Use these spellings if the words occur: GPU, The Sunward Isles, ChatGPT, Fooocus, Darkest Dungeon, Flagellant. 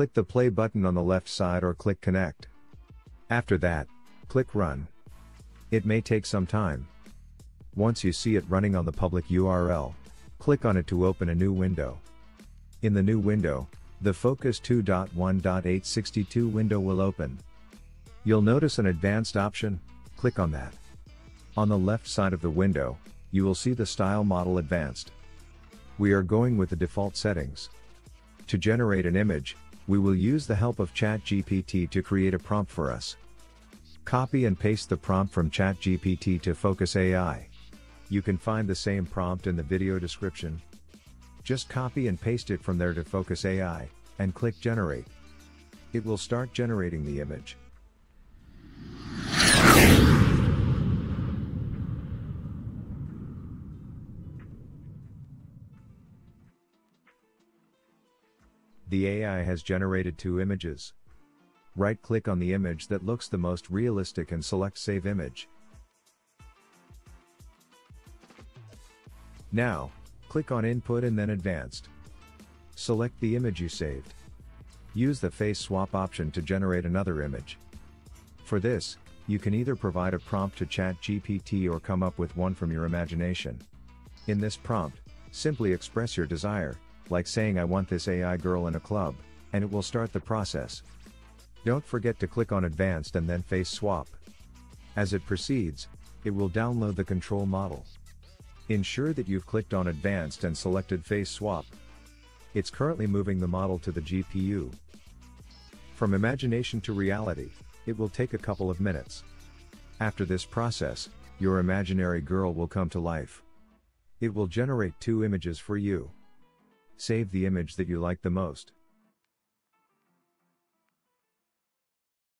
click the play button on the left side or click connect. After that, click run. It may take some time. Once you see it running on the public URL, click on it to open a new window. In the new window, the Fooocus 2.1.862 window will open. You'll notice an advanced option, click on that. On the left side of the window, you will see the style model advanced. We are going with the default settings. To generate an image, we will use the help of ChatGPT to create a prompt for us. Copy and paste the prompt from ChatGPT to Fooocus AI. You can find the same prompt in the video description. Just copy and paste it from there to Fooocus AI, and click generate. It will start generating the image. The AI has generated 2 images. Right-click on the image that looks the most realistic and select Save Image. Now, click on Input and then Advanced. Select the image you saved. Use the face swap option to generate another image. For this, you can either provide a prompt to ChatGPT or come up with one from your imagination. In this prompt, simply express your desire, like saying I want this AI girl in a club, and it will start the process. Don't forget to click on Advanced and then Face Swap. As it proceeds, it will download the control model. Ensure that you've clicked on Advanced and selected Face Swap. It's currently moving the model to the GPU. From imagination to reality, it will take a couple of minutes. After this process, your imaginary girl will come to life. It will generate 2 images for you. Save the image that you like the most.